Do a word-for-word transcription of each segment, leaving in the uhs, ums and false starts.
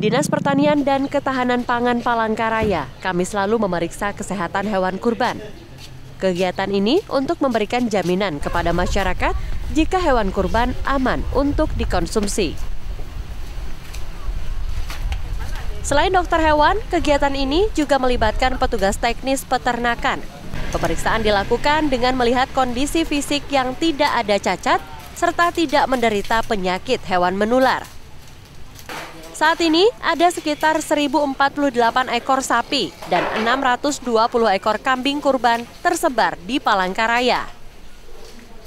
Dinas Pertanian dan Ketahanan Pangan Palangka Raya, Kamis lalu memeriksa kesehatan hewan kurban. Kegiatan ini untuk memberikan jaminan kepada masyarakat jika hewan kurban aman untuk dikonsumsi. Selain dokter hewan, kegiatan ini juga melibatkan petugas teknis peternakan. Pemeriksaan dilakukan dengan melihat kondisi fisik yang tidak ada cacat serta tidak menderita penyakit hewan menular. Saat ini ada sekitar seribu empat puluh delapan ekor sapi dan enam ratus dua puluh ekor kambing kurban tersebar di Palangka Raya.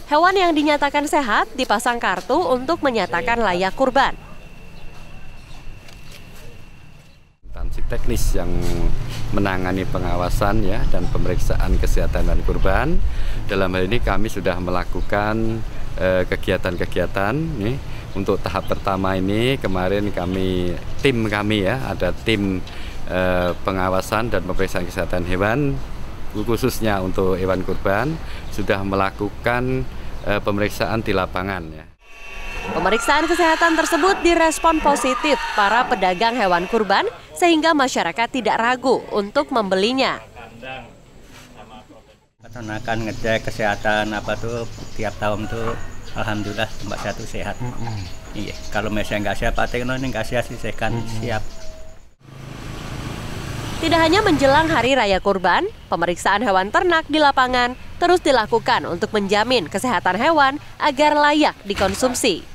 Hewan yang dinyatakan sehat dipasang kartu untuk menyatakan layak kurban. Instansi teknis yang menangani pengawasan ya dan pemeriksaan kesehatan dan kurban, dalam hal ini kami sudah melakukan kegiatan-kegiatan nih. Untuk tahap pertama ini kemarin kami tim kami ya ada tim eh, pengawasan dan pemeriksaan kesehatan hewan khususnya untuk hewan kurban sudah melakukan eh, pemeriksaan di lapangan ya. Pemeriksaan kesehatan tersebut direspon positif para pedagang hewan kurban sehingga masyarakat tidak ragu untuk membelinya. Peternakan ngecek kesehatan apa tuh tiap tahun tuh. Alhamdulillah tempat saya tuh sehat. Mm-hmm. Iya, kalau misalnya nggak sehat, Pak Tekno ini nggak sehat sih, saya kan mm-hmm. siap. Tidak hanya menjelang Hari Raya Kurban, pemeriksaan hewan ternak di lapangan terus dilakukan untuk menjamin kesehatan hewan agar layak dikonsumsi.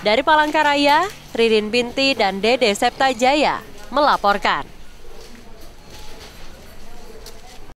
Dari Palangka Raya, Ririn Binti dan Dede Septajaya melaporkan.